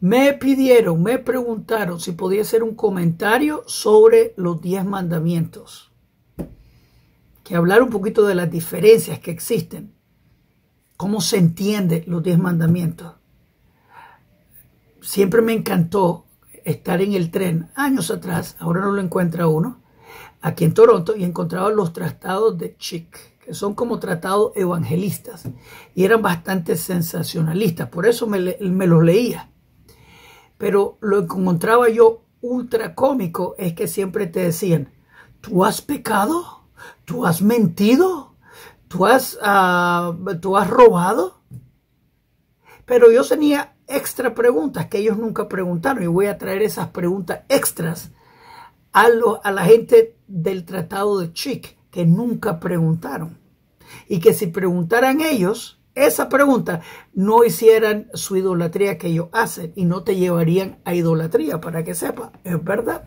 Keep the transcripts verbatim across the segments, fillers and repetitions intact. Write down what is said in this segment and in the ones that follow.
Me pidieron, me preguntaron si podía hacer un comentario sobre los diez mandamientos. Que hablar un poquito de las diferencias que existen. Cómo se entienden los diez mandamientos. Siempre me encantó estar en el tren años atrás. Ahora no lo encuentra uno. Aquí en Toronto, y encontraba los tratados de Chick, que son como tratados evangelistas, y eran bastante sensacionalistas, por eso me, me los leía. Pero lo que encontraba yo ultra cómico es que siempre te decían, ¿tú has pecado? ¿Tú has mentido? ¿Tú has, uh, ¿tú has robado? Pero yo tenía extra preguntas que ellos nunca preguntaron, y voy a traer esas preguntas extras A, lo, a la gente del tratado de Chick, que nunca preguntaron, y que si preguntaran ellos esa pregunta no hicieran su idolatría que ellos hacen, y no te llevarían a idolatría, para que sepa, es verdad,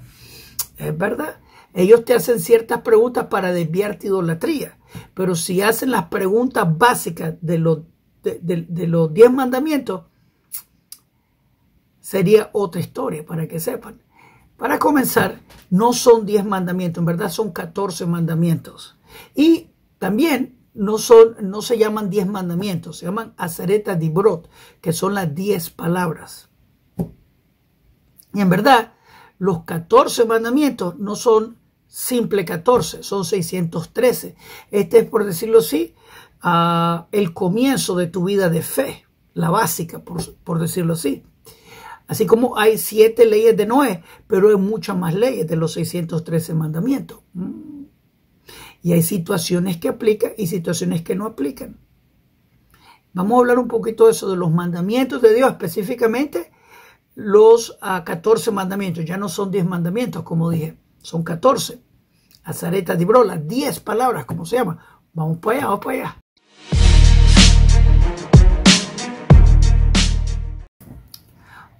es verdad, ellos te hacen ciertas preguntas para desviarte idolatría, pero si hacen las preguntas básicas de los, de, de, de los diez mandamientos, sería otra historia, para que sepan. Para comenzar, no son diez mandamientos, en verdad son catorce mandamientos. Y también no, son, no se llaman diez mandamientos, se llaman Aseret HaDibrot, que son las diez palabras. Y en verdad, los catorce mandamientos no son simple catorce, son seiscientos trece. Este es, por decirlo así, uh, el comienzo de tu vida de fe, la básica, por, por decirlo así. Así como hay siete leyes de Noé, pero hay muchas más leyes de los seiscientos trece mandamientos. Y hay situaciones que aplican y situaciones que no aplican. Vamos a hablar un poquito de eso, de los mandamientos de Dios, específicamente los uh, catorce mandamientos. Ya no son diez mandamientos, como dije, son catorce. Aseret HaDibrot, las diez palabras, como se llama. Vamos para allá, vamos para allá.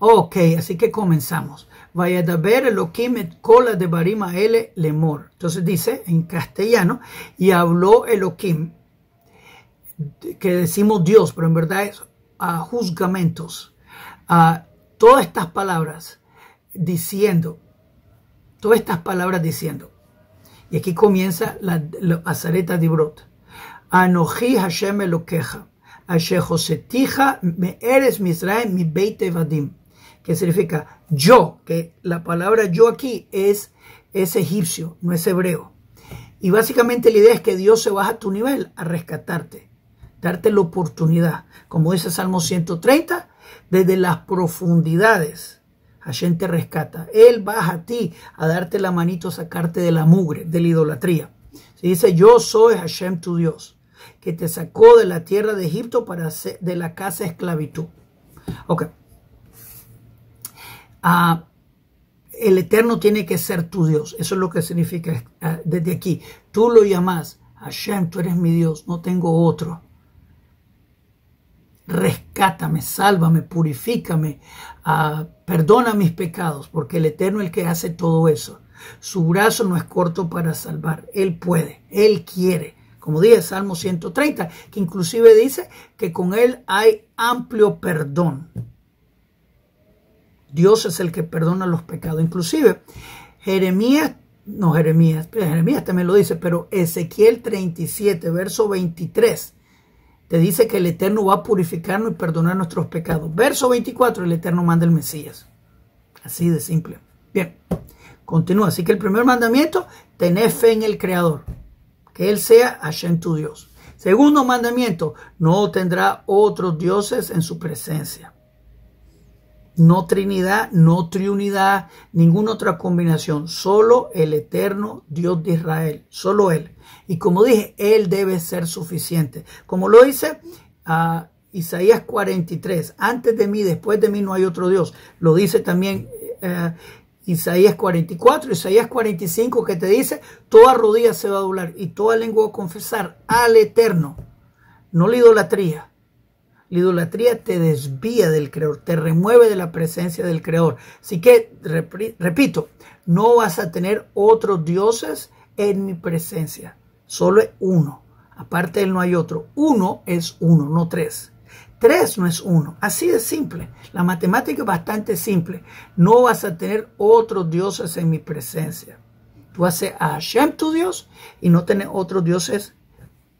Ok, así que comenzamos. Vayadaber Elohim et kol hadebarim haele lemor. Entonces dice en castellano, y habló Elohim, que decimos Dios, pero en verdad es uh, juzgamentos. Uh, todas estas palabras diciendo, todas estas palabras diciendo, y aquí comienza la, la Aseret HaDibrot. Anoji Hashem Elokeja, Asher Josetija me eres Misraim mi Beit Evadim. Que significa yo, que la palabra yo aquí es, es egipcio, no es hebreo. Y básicamente la idea es que Dios se baja a tu nivel a rescatarte, darte la oportunidad. Como dice Salmo ciento treinta, desde las profundidades, Hashem te rescata. Él baja a ti a darte la manito, a sacarte de la mugre, de la idolatría. Se dice, yo soy Hashem tu Dios, que te sacó de la tierra de Egipto, para hacer de la casa de esclavitud. Ok. Ah, el Eterno tiene que ser tu Dios. Eso es lo que significa ah, desde aquí. Tú lo llamas, Hashem, tú eres mi Dios, no tengo otro. Rescátame, sálvame, purifícame, ah, perdona mis pecados, porque el Eterno es el que hace todo eso. Su brazo no es corto para salvar. Él puede, Él quiere. Como dice Salmo ciento treinta, que inclusive dice que con Él hay amplio perdón. Dios es el que perdona los pecados. Inclusive, Jeremías, no Jeremías, Jeremías también lo dice, pero Ezequiel treinta y siete, verso veintitrés, te dice que el Eterno va a purificarnos y perdonar nuestros pecados. Verso veinticuatro, el Eterno manda el Mesías. Así de simple. Bien, continúa. Así que el primer mandamiento, tener fe en el Creador. Que Él sea Hashem tu Dios. Segundo mandamiento, no tendrá otros dioses en su presencia. No trinidad, no triunidad, ninguna otra combinación. Solo el eterno Dios de Israel. Solo Él. Y como dije, Él debe ser suficiente. Como lo dice uh, Isaías cuarenta y tres. Antes de mí, después de mí no hay otro Dios. Lo dice también Uh, Isaías cuarenta y cuatro, Isaías cuarenta y cinco, que te dice, toda rodilla se va a doblar y toda lengua va a confesar al Eterno. No la idolatría. La idolatría te desvía del Creador, te remueve de la presencia del Creador. Así que, repito, no vas a tener otros dioses en mi presencia. Solo es uno. Aparte de Él no hay otro. Uno es uno, no tres. Tres no es uno. Así de simple. La matemática es bastante simple. No vas a tener otros dioses en mi presencia. Tú haces a Hashem tu Dios y no tienes otros dioses,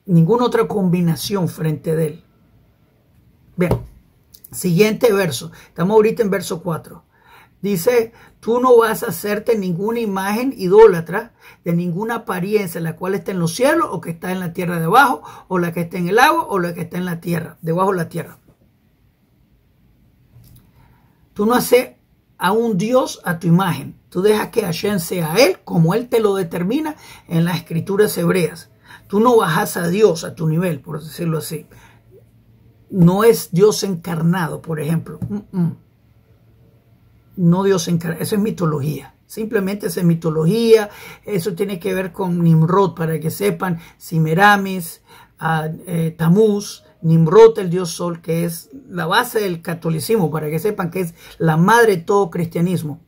ninguna otra combinación frente de él. Bien, siguiente verso. Estamos ahorita en verso cuatro. Dice, tú no vas a hacerte ninguna imagen idólatra de ninguna apariencia, la cual está en los cielos o que está en la tierra debajo, o la que está en el agua o la que está en la tierra, debajo de la tierra. Tú no haces a un Dios a tu imagen. Tú dejas que Hashem sea él, como él te lo determina en las escrituras hebreas. Tú no bajas a Dios a tu nivel, por decirlo así. No es Dios encarnado, por ejemplo. Mm -mm. No Dios encarnado. Eso es mitología. Simplemente es mitología. Eso tiene que ver con Nimrod, para que sepan. Semíramis, a, eh, Tamuz, Nimrod, el dios sol, que es la base del catolicismo, para que sepan que es la madre de todo cristianismo.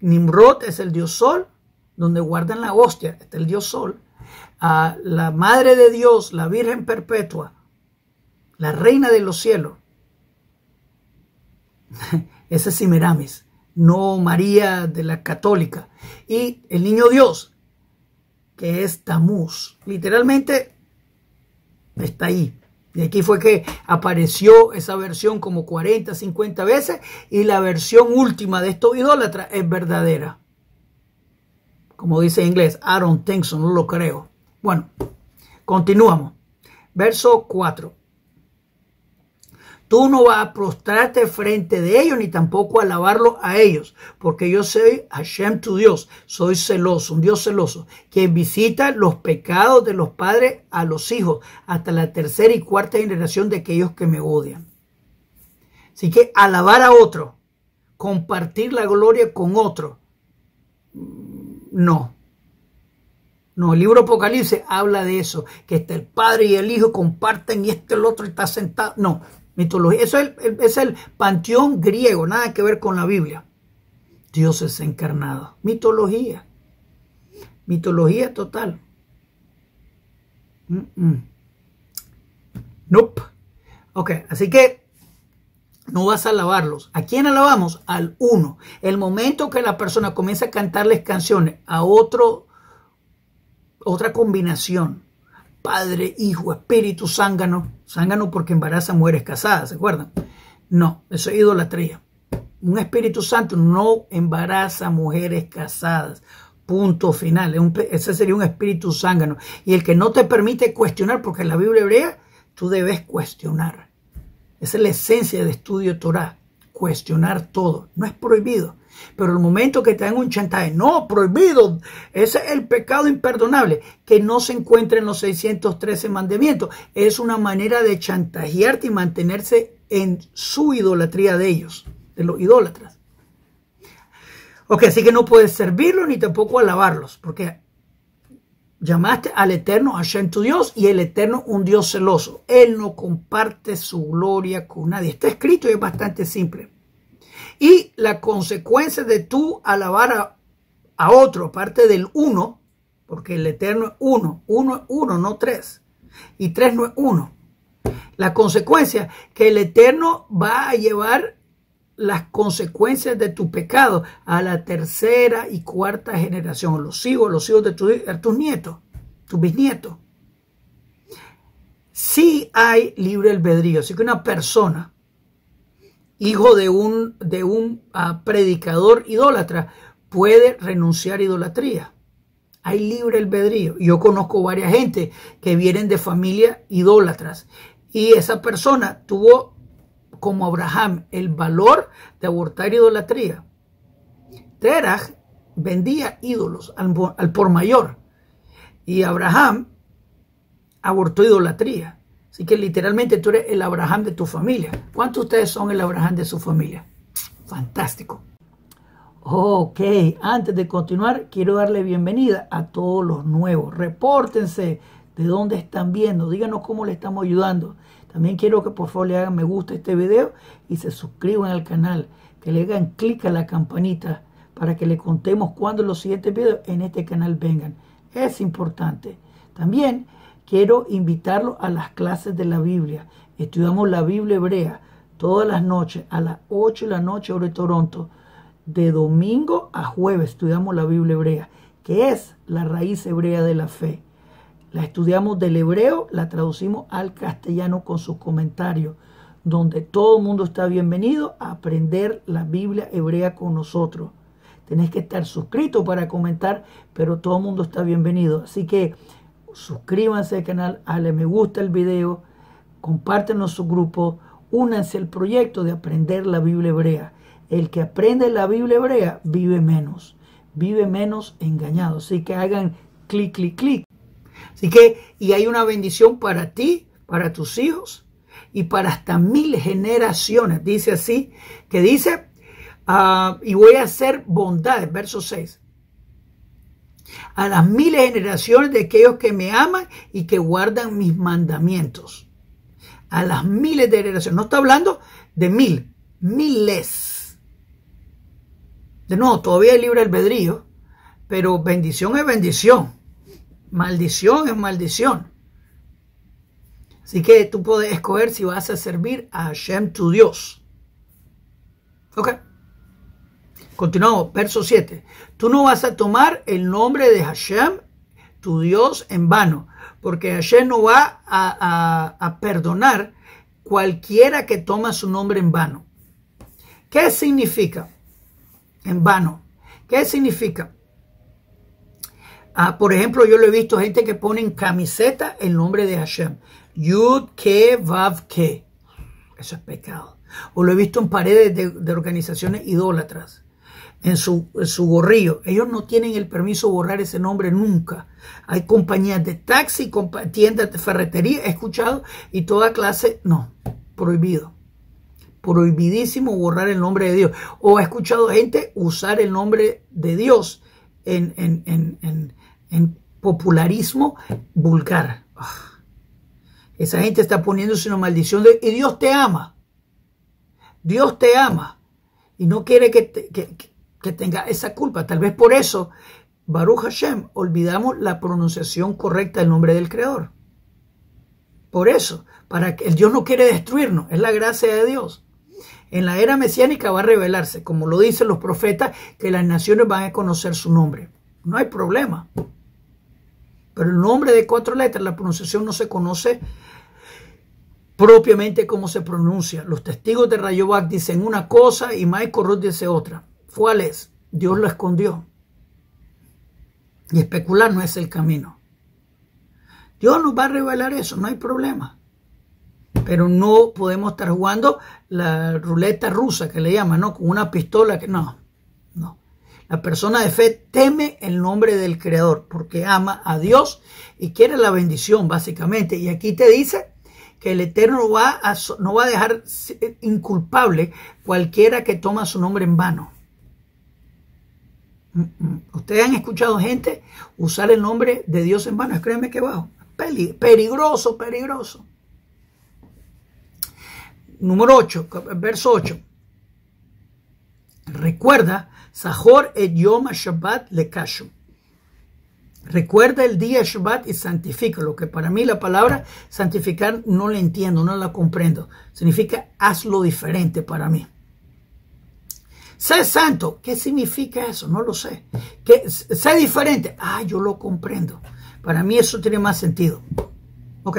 Nimrod es el dios sol, donde guardan la hostia. Está el dios sol. A la madre de Dios, la Virgen Perpetua, la reina de los cielos. Ese es Semíramis, no María de la católica. Y el niño Dios, que es Tamuz. Literalmente está ahí. Y aquí fue que apareció esa versión como cuarenta, cincuenta veces. Y la versión última de estos idólatras es verdadera. Como dice en inglés, I don't think so, no lo creo. Bueno, continuamos. Verso cuatro. Tú no vas a prostrarte frente de ellos, ni tampoco a alabarlos a ellos, porque yo soy Hashem tu Dios, soy celoso, un Dios celoso, quien visita los pecados de los padres a los hijos, hasta la tercera y cuarta generación de aquellos que me odian. Así que alabar a otro, compartir la gloria con otro, no. No, el libro Apocalipsis habla de eso, que está el padre y el hijo comparten y este el otro está sentado, no. Mitología. Eso es el, es el panteón griego, nada que ver con la Biblia. Dios es encarnado. Mitología. Mitología total. Mm -mm. Nope. Ok, así que no vas a alabarlos. ¿A quién alabamos? Al uno. El momento que la persona comienza a cantarles canciones a otro, otra combinación. Padre, Hijo, Espíritu, Zángano. Zángano porque embaraza mujeres casadas, ¿se acuerdan? No, eso es idolatría. Un Espíritu Santo no embaraza mujeres casadas. Punto final. Ese sería un Espíritu Zángano. Y el que no te permite cuestionar, porque en la Biblia hebrea tú debes cuestionar. Esa es la esencia de estudio Torá. Cuestionar todo. No es prohibido. Pero el momento que te dan un chantaje, no, prohibido, ese es el pecado imperdonable, que no se encuentra en los seiscientos trece mandamientos, es una manera de chantajearte y mantenerse en su idolatría de ellos, de los idólatras. Ok, así que no puedes servirlos ni tampoco alabarlos, porque llamaste al Eterno Hashem tu Dios y el Eterno un Dios celoso. Él no comparte su gloria con nadie. Está escrito y es bastante simple. Y la consecuencia de tú alabar a, a otro, aparte del uno, porque el Eterno es uno, uno es uno, no tres, y tres no es uno. La consecuencia, que el Eterno va a llevar las consecuencias de tu pecado a la tercera y cuarta generación, los hijos, los hijos de, tu, de tus nietos, tus bisnietos. Sí hay libre albedrío, así que una persona, hijo de un, de un uh, predicador idólatra, puede renunciar a idolatría. Hay libre albedrío. Yo conozco varias gente que vienen de familias idólatras. Y esa persona tuvo, como Abraham, el valor de abortar idolatría. Teraj vendía ídolos al, al por mayor. Y Abraham abortó idolatría. Así que literalmente tú eres el Abraham de tu familia. ¿Cuántos de ustedes son el Abraham de su familia? Fantástico. Ok, antes de continuar, quiero darle bienvenida a todos los nuevos. Repórtense de dónde están viendo. Díganos cómo le estamos ayudando. También quiero que por favor le hagan me gusta a este video y se suscriban al canal. Que le hagan clic a la campanita para que le contemos cuándo los siguientes videos en este canal vengan. Es importante. También quiero invitarlos a las clases de la Biblia. Estudiamos la Biblia hebrea todas las noches, a las ocho de la noche, hora de Toronto. De domingo a jueves estudiamos la Biblia hebrea, que es la raíz hebrea de la fe. La estudiamos del hebreo, la traducimos al castellano con sus comentarios, donde todo el mundo está bienvenido a aprender la Biblia hebrea con nosotros. Tenés que estar suscrito para comentar, pero todo el mundo está bienvenido. Así que suscríbanse al canal, dale me gusta al video, compártenlo en su grupo, únanse al proyecto de aprender la Biblia hebrea. El que aprende la Biblia hebrea vive menos, vive menos engañado. Así que hagan clic, clic, clic. Así que, y hay una bendición para ti, para tus hijos y para hasta mil generaciones. Dice así, que dice, uh, y voy a hacer bondades, verso seis. A las mil generaciones de aquellos que me aman y que guardan mis mandamientos. A las miles de generaciones. No está hablando de mil, miles. De nuevo, todavía hay libre albedrío, pero bendición es bendición. Maldición es maldición. Así que tú puedes escoger si vas a servir a Hashem, tu Dios. Ok. Continuamos, verso siete. Tú no vas a tomar el nombre de Hashem, tu Dios, en vano, porque Hashem no va a, a, a perdonar cualquiera que toma su nombre en vano. ¿Qué significa? En vano. ¿Qué significa? Ah, por ejemplo, yo lo he visto gente que pone en camiseta el nombre de Hashem. Yud, Ke, Vav, Ke. Eso es pecado. O lo he visto en paredes de, de organizaciones idólatras. En su, en su gorrillo. Ellos no tienen el permiso de borrar ese nombre nunca. Hay compañías de taxi, compa tiendas de ferretería, he escuchado, y toda clase. No, prohibido. Prohibidísimo borrar el nombre de Dios. O he escuchado gente usar el nombre de Dios en, en, en, en, en popularismo vulgar. Ugh. Esa gente está poniéndose una maldición de, y Dios te ama. Dios te ama y no quiere que, te, que, que tenga esa culpa. Tal vez por eso, Baruch Hashem, olvidamos la pronunciación correcta del nombre del Creador. Por eso, para que el Dios no quiere destruirnos, es la gracia de Dios. En la era mesiánica va a revelarse, como lo dicen los profetas, que las naciones van a conocer su nombre. No hay problema. Pero el nombre de cuatro letras, la pronunciación no se conoce propiamente como se pronuncia. Los testigos de Rayovac dicen una cosa y Michael Roth dice otra. ¿Cuál es? Dios lo escondió. Y especular no es el camino. Dios nos va a revelar eso, no hay problema. Pero no podemos estar jugando la ruleta rusa que le llaman, ¿no? Con una pistola que no, no. La persona de fe teme el nombre del Creador porque ama a Dios y quiere la bendición básicamente. Y aquí te dice que el Eterno va a, no va a dejar inculpable cualquiera que toma su nombre en vano. Ustedes han escuchado gente usar el nombre de Dios en vano. Créanme que bajo. Peligroso, peligroso. Número ocho, verso ocho. Recuerda, Sahor et Yom Shabbat le kashu. Recuerda el día Shabbat y santifícalo, que para mí la palabra santificar no la entiendo, no la comprendo. Significa hazlo diferente para mí. Sé santo. ¿Qué significa eso? No lo sé. ¿Qué? Sé diferente. Ah, yo lo comprendo. Para mí eso tiene más sentido. Ok.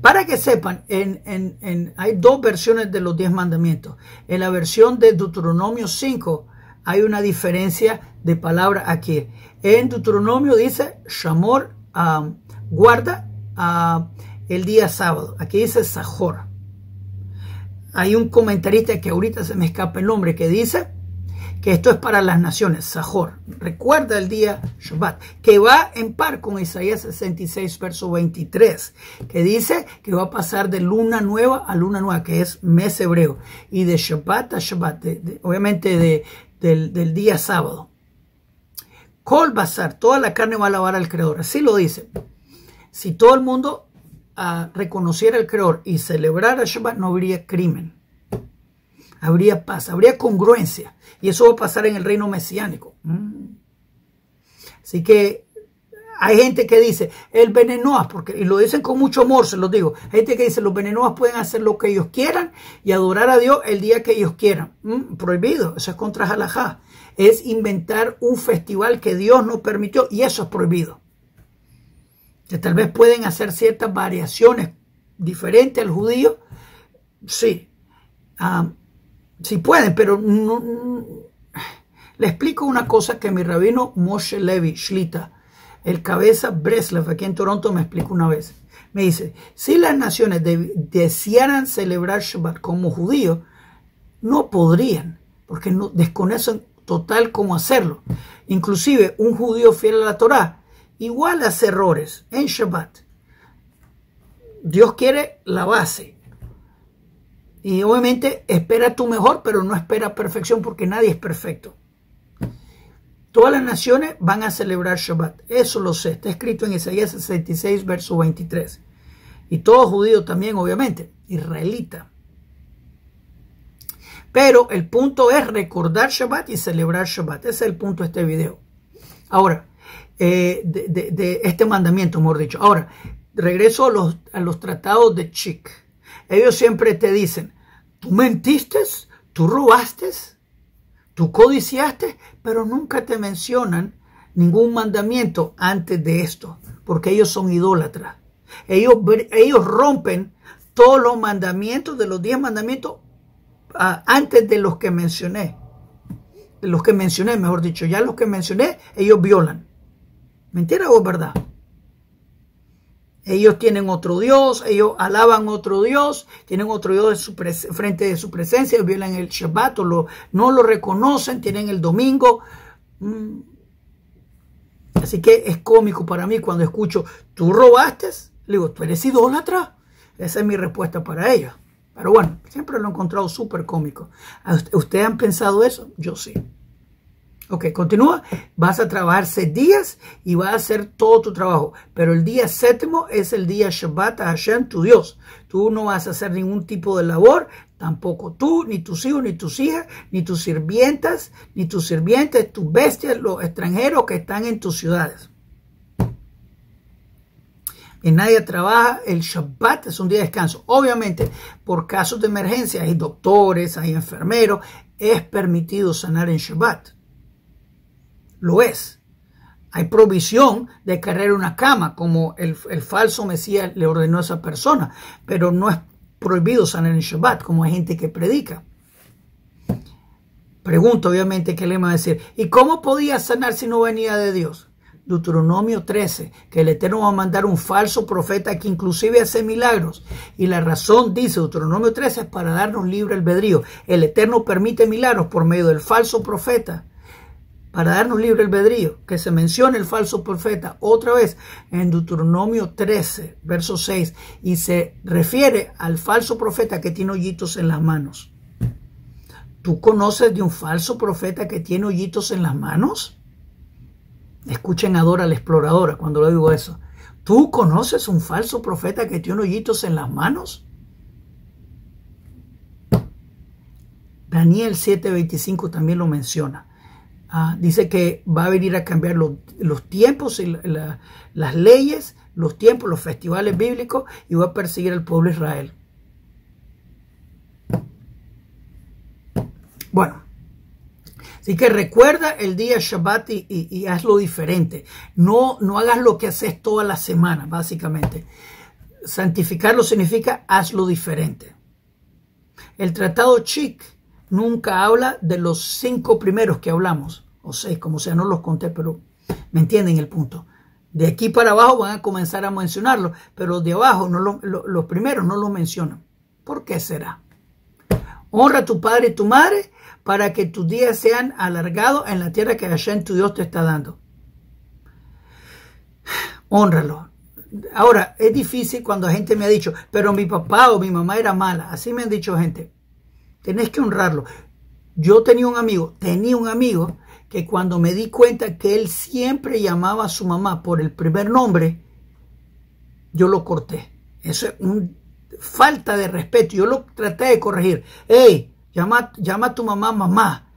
Para que sepan, en, en, en, hay dos versiones de los diez mandamientos. En la versión de Deuteronomio cinco hay una diferencia de palabra aquí. En Deuteronomio dice, Shamor, um, guarda uh, el día sábado. Aquí dice Sahor. Hay un comentarista que ahorita se me escapa el nombre que dice que esto es para las naciones, Sahor. Recuerda el día Shabbat, que va en par con Isaías sesenta y seis, verso veintitrés, que dice que va a pasar de luna nueva a luna nueva, que es mes hebreo, y de Shabbat a Shabbat, de, de, obviamente de, del, del día sábado. Kol Basar, toda la carne va a alabar al Creador. Así lo dice. Si todo el mundo uh, reconociera al Creador y celebrara Shabbat, no habría crimen. Habría paz, habría congruencia. Y eso va a pasar en el reino mesiánico. Mm. Así que Hay gente que dice, el Bnei Noaj, porque, y lo dicen con mucho amor, se los digo, hay gente que dice, los Bnei Noaj pueden hacer lo que ellos quieran y adorar a Dios el día que ellos quieran. Mm, prohibido, eso es contra halajá. Es inventar un festival que Dios no permitió y eso es prohibido. Que tal vez pueden hacer ciertas variaciones diferentes al judío, sí, um, sí pueden, pero no, no. Le explico una cosa que mi rabino Moshe Levi-Shlita, el cabeza Breslev, aquí en Toronto, me explicó una vez. Me dice, si las naciones de, desearan celebrar Shabbat como judíos, no podrían, porque no, desconocen total cómo hacerlo. Inclusive, un judío fiel a la Torá igual hace errores en Shabbat. Dios quiere la base. Y obviamente espera tu mejor, pero no espera perfección, porque nadie es perfecto. Todas las naciones van a celebrar Shabbat. Eso lo sé. Está escrito en Isaías sesenta y seis, verso veintitrés. Y todo judío también, obviamente. Israelita. Pero el punto es recordar Shabbat y celebrar Shabbat. Ese es el punto de este video. Ahora, eh, de, de, de este mandamiento, mejor dicho. Ahora, regreso a los, a los tratados de Chick. Ellos siempre te dicen, tú mentiste, tú robaste, tú codiciaste, pero nunca te mencionan ningún mandamiento antes de esto, porque ellos son idólatras. Ellos, ellos rompen todos los mandamientos de los diez mandamientos uh, antes de los que mencioné. De los que mencioné, mejor dicho, ya los que mencioné, ellos violan. ¿Mentira o es verdad? Ellos tienen otro Dios, ellos alaban otro Dios, tienen otro Dios de su frente de su presencia, violan el Shabbat, o lo, no lo reconocen, tienen el domingo. Mm. Así que es cómico para mí cuando escucho, tú robaste, le digo, tú eres idólatra. Esa es mi respuesta para ellos. Pero bueno, siempre lo he encontrado súper cómico. ¿Ustedes han pensado eso? Yo sí. Ok, continúa, vas a trabajar seis días y vas a hacer todo tu trabajo, pero el día séptimo es el día Shabbat a Hashem, tu Dios. Tú no vas a hacer ningún tipo de labor, tampoco tú, ni tus hijos, ni tus hijas, ni tus sirvientas, ni tus sirvientes, tus bestias, los extranjeros que están en tus ciudades. Y nadie trabaja, el Shabbat es un día de descanso. Obviamente, por casos de emergencia, hay doctores, hay enfermeros, es permitido sanar en Shabbat. Lo es. Hay provisión de cargar una cama, como el, el falso Mesías le ordenó a esa persona, pero no es prohibido sanar en Shabbat, como hay gente que predica. Pregunto, obviamente, ¿qué le va a decir? ¿Y cómo podía sanar si no venía de Dios? Deuteronomio trece, que el Eterno va a mandar un falso profeta que inclusive hace milagros. Y la razón, dice Deuteronomio trece, es para darnos libre albedrío. El Eterno permite milagros por medio del falso profeta, para darnos libre albedrío, que se menciona el falso profeta otra vez en Deuteronomio trece, verso seis, y se refiere al falso profeta que tiene hoyitos en las manos. ¿Tú conoces de un falso profeta que tiene hoyitos en las manos? Escuchen a Dora la exploradora cuando le digo eso. ¿Tú conoces un falso profeta que tiene hoyitos en las manos? Daniel siete veinticinco también lo menciona. Ah, dice que va a venir a cambiar los, los tiempos, y la, la, las leyes, los tiempos, los festivales bíblicos, y va a perseguir al pueblo de Israel. Bueno, así que recuerda el día Shabbat y, y, y hazlo diferente. No, no hagas lo que haces toda la semana, básicamente. Santificarlo significa hazlo diferente. El tratado Chick nunca habla de los cinco primeros que hablamos, o seis, como sea, no los conté, pero me entienden el punto. De aquí para abajo van a comenzar a mencionarlos, pero de abajo no lo, lo, los primeros no los mencionan. ¿Por qué será? Honra a tu padre y tu madre para que tus días sean alargados en la tierra que Hashem tu Dios te está dando. Honralo. Ahora, es difícil cuando gente me ha dicho, pero mi papá o mi mamá era mala. Así me han dicho gente. Tenés que honrarlo. Yo tenía un amigo, tenía un amigo que cuando me di cuenta que él siempre llamaba a su mamá por el primer nombre, yo lo corté. Eso es una falta de respeto. Yo lo traté de corregir. Hey, llama, llama a tu mamá mamá.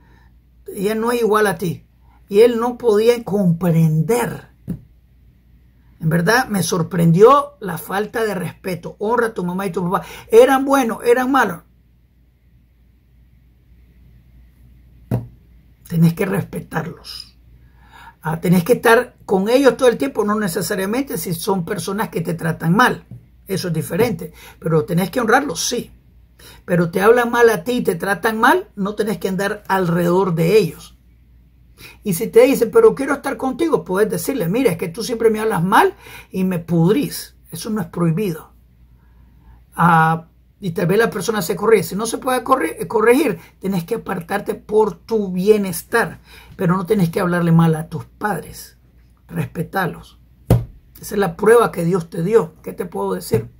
Ella no es igual a ti. Y él no podía comprender. En verdad me sorprendió la falta de respeto. Honra a tu mamá y tu papá. ¿Eran buenos? ¿Eran malos? Tenés que respetarlos. Ah, tenés que estar con ellos todo el tiempo. No necesariamente si son personas que te tratan mal. Eso es diferente. Pero tenés que honrarlos, sí. Pero te hablan mal a ti y te tratan mal, no tenés que andar alrededor de ellos. Y si te dicen, pero quiero estar contigo, puedes decirle, mira, es que tú siempre me hablas mal y me pudrís. Eso no es prohibido. Ah, y tal vez la persona se corrige. Si no se puede corregir, tenés que apartarte por tu bienestar. Pero no tenés que hablarle mal a tus padres. Respetalos. Esa es la prueba que Dios te dio. ¿Qué te puedo decir?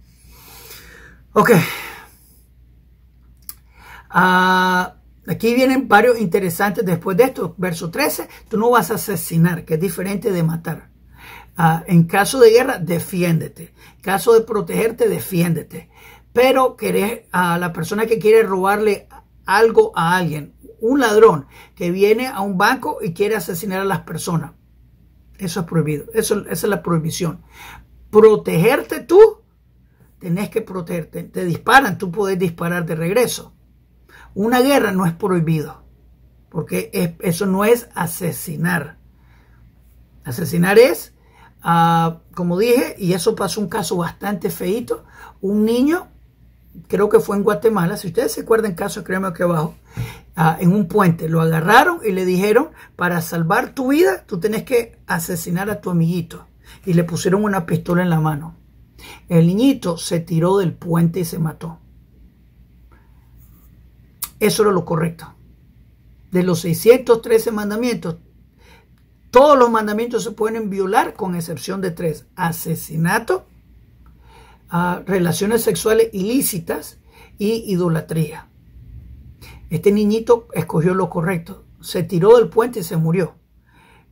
Ok. Ah... Aquí vienen varios interesantes después de esto. Verso trece, tú no vas a asesinar, que es diferente de matar. Ah, en caso de guerra, defiéndete. En caso de protegerte, defiéndete. Pero querés, a la persona que quiere robarle algo a alguien, un ladrón que viene a un banco y quiere asesinar a las personas, eso es prohibido. Eso, esa es la prohibición. Protegerte tú, tenés que protegerte. Te disparan, tú podés disparar de regreso. Una guerra no es prohibido, porque es, eso no es asesinar. Asesinar es, uh, como dije, y eso pasó un caso bastante feíto, un niño, creo que fue en Guatemala, si ustedes se acuerdan casos, créanme aquí abajo, uh, en un puente, lo agarraron y le dijeron, para salvar tu vida, tú tenés que asesinar a tu amiguito, y le pusieron una pistola en la mano. El niñito se tiró del puente y se mató. Eso era lo correcto. De los seiscientos trece mandamientos, todos los mandamientos se pueden violar con excepción de tres. Asesinato, uh, relaciones sexuales ilícitas y idolatría. Este niñito escogió lo correcto. Se tiró del puente y se murió.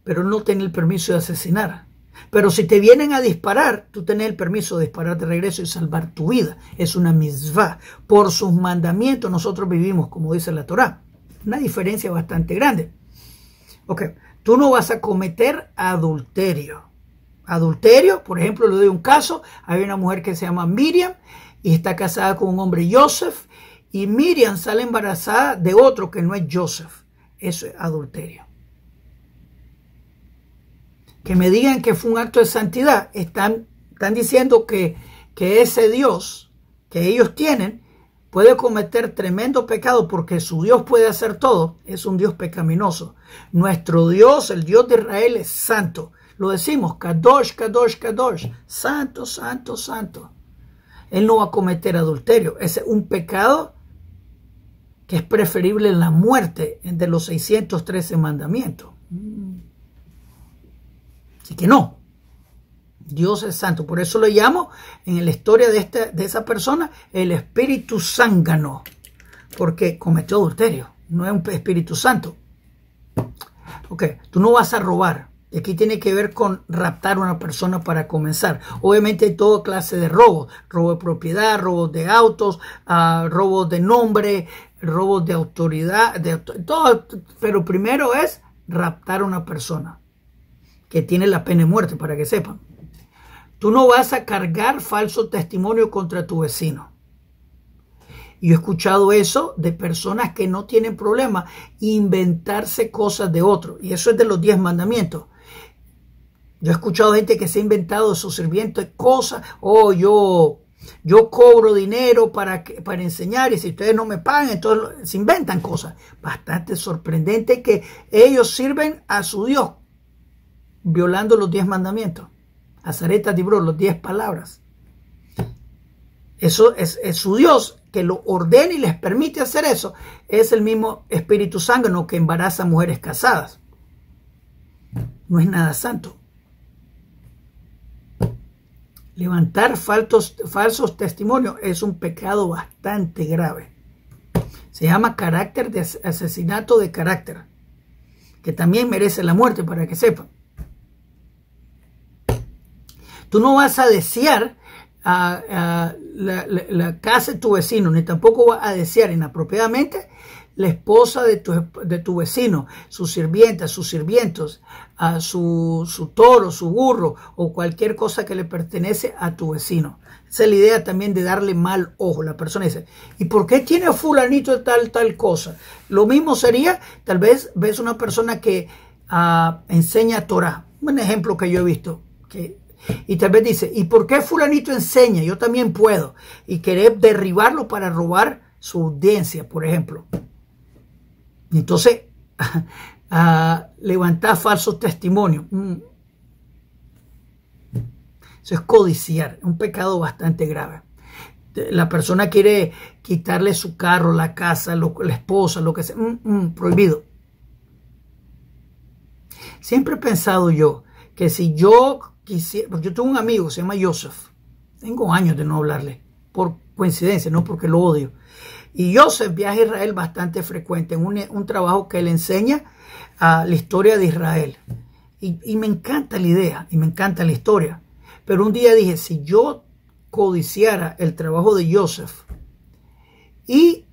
Pero no tenía el permiso de asesinar. Pero si te vienen a disparar, tú tenés el permiso de disparar de regreso y salvar tu vida. Es una mitzvah. Por sus mandamientos nosotros vivimos, como dice la Torá. Una diferencia bastante grande. Ok, tú no vas a cometer adulterio. Adulterio, por ejemplo, le doy un caso. Hay una mujer que se llama Miriam y está casada con un hombre, Yosef. Y Miriam sale embarazada de otro que no es Joseph. Eso es adulterio. Que me digan que fue un acto de santidad, están, están diciendo que, que ese Dios que ellos tienen puede cometer tremendo pecado porque su Dios puede hacer todo. Es un Dios pecaminoso. Nuestro Dios, el Dios de Israel, es santo. Lo decimos, Kadosh, Kadosh, Kadosh, santo, santo, santo. Él no va a cometer adulterio. Es un pecado que es preferible en la muerte de los seiscientos trece mandamientos. Así que no, Dios es santo. Por eso lo llamo en la historia de, esta, de esa persona el espíritu zángano, porque cometió adulterio, no es un espíritu santo. Ok, tú no vas a robar. Aquí tiene que ver con raptar a una persona para comenzar. Obviamente hay toda clase de robos, robo de propiedad, robos de autos, uh, robos de nombre, robos de autoridad, de, todo, pero primero es raptar a una persona que tiene la pena de muerte, para que sepan. Tú no vas a cargar falso testimonio contra tu vecino. Yo he escuchado eso de personas que no tienen problema inventarse cosas de otro. Y eso es de los diez mandamientos. Yo he escuchado gente que se ha inventado de su sirviente cosas. Oh, yo, yo cobro dinero para, que, para enseñar y si ustedes no me pagan, entonces se inventan cosas. Bastante sorprendente que ellos sirven a su Dios, violando los diez mandamientos. Aseret HaDibrot, los diez palabras. Eso es, es su Dios que lo ordena y les permite hacer eso. Es el mismo espíritu zángano que embaraza mujeres casadas. No es nada santo. Levantar falsos, falsos testimonios es un pecado bastante grave. Se llama carácter de asesinato de carácter, que también merece la muerte, para que sepan. Tú no vas a desear uh, uh, la, la, la casa de tu vecino, ni tampoco vas a desear inapropiadamente la esposa de tu, de tu vecino, sus sirvientas, sus sirvientos, a su, su toro, su burro o cualquier cosa que le pertenece a tu vecino. Esa es la idea también de darle mal ojo. La persona dice, ¿y por qué tiene fulanito tal, tal cosa? Lo mismo sería, tal vez ves una persona que uh, enseña Torá. Un ejemplo que yo he visto, que y tal vez dice, ¿y por qué fulanito enseña? Yo también puedo. Y querer derribarlo para robar su audiencia, por ejemplo. Entonces, uh, levantar falsos testimonios. Mm. Eso es codiciar, un pecado bastante grave. La persona quiere quitarle su carro, la casa, lo, la esposa, lo que sea. Mm, mm, prohibido. Siempre he pensado yo que si yo... Yo tengo un amigo, se llama Joseph. Tengo años de no hablarle, por coincidencia, no porque lo odio. Y Joseph viaja a Israel bastante frecuente, en un, un trabajo que él enseña a la historia de Israel. Y, y me encanta la idea, y me encanta la historia. Pero un día dije, si yo codiciara el trabajo de Joseph y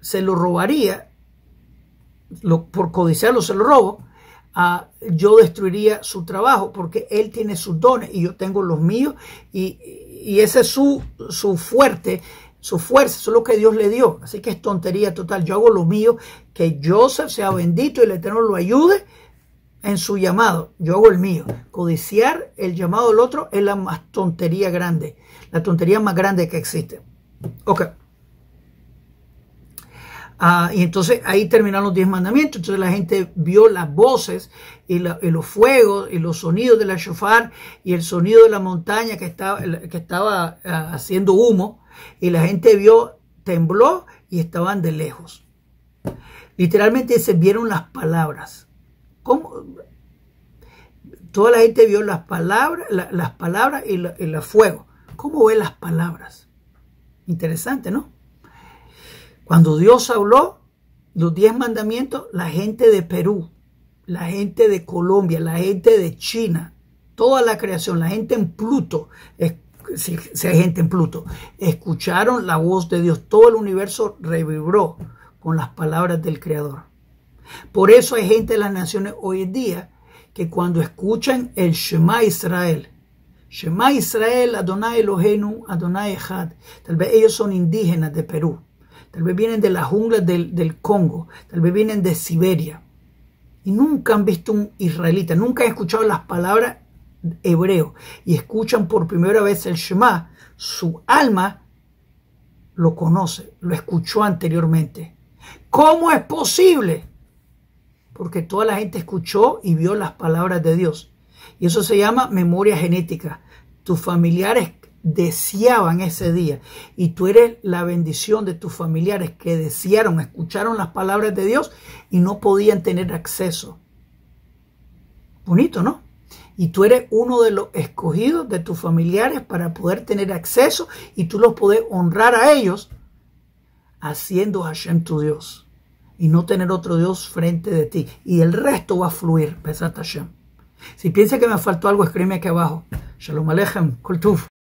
se lo robaría, lo, por codiciarlo se lo robo, Uh, yo destruiría su trabajo, porque él tiene sus dones y yo tengo los míos, y, y ese es su, su fuerte, su fuerza, eso es lo que Dios le dio. Así que es tontería total. Yo hago lo mío, que Joseph sea bendito y el Eterno lo ayude en su llamado. Yo hago el mío. Codiciar el llamado del otro es la más tontería grande, la tontería más grande que existe. Ok. Ah, y entonces ahí terminaron los diez mandamientos. Entonces la gente vio las voces y, la, y los fuegos y los sonidos de la shofar y el sonido de la montaña que estaba, que estaba ah, haciendo humo, y la gente vio, tembló y estaban de lejos. Literalmente se vieron las palabras. ¿Cómo? Toda la gente vio las palabras, la, las palabras y el fuego. ¿Cómo ve las palabras? Interesante, ¿no? Cuando Dios habló los diez mandamientos, la gente de Perú, la gente de Colombia, la gente de China, toda la creación, la gente en Pluto, es, si, si hay gente en Pluto, escucharon la voz de Dios. Todo el universo revibró con las palabras del Creador. Por eso hay gente de las naciones hoy en día que cuando escuchan el Shema Israel, Shema Israel, Adonai Elohenu, Adonai Ejad, tal vez ellos son indígenas de Perú, tal vez vienen de las junglas del, del Congo, tal vez vienen de Siberia, y nunca han visto un israelita, nunca han escuchado las palabras hebreo, y escuchan por primera vez el Shema, su alma lo conoce, lo escuchó anteriormente. ¿Cómo es posible? Porque toda la gente escuchó y vio las palabras de Dios, y eso se llama memoria genética. Tus familiares deseaban ese día, y tú eres la bendición de tus familiares que desearon, escucharon las palabras de Dios y no podían tener acceso. Bonito, ¿no? Y tú eres uno de los escogidos de tus familiares para poder tener acceso, y tú los podés honrar a ellos haciendo Hashem tu Dios y no tener otro Dios frente de ti, y el resto va a fluir. Besat Hashem. Si piensas que me faltó algo, escríbeme aquí abajo. Shalom Alechem, Kol Tov.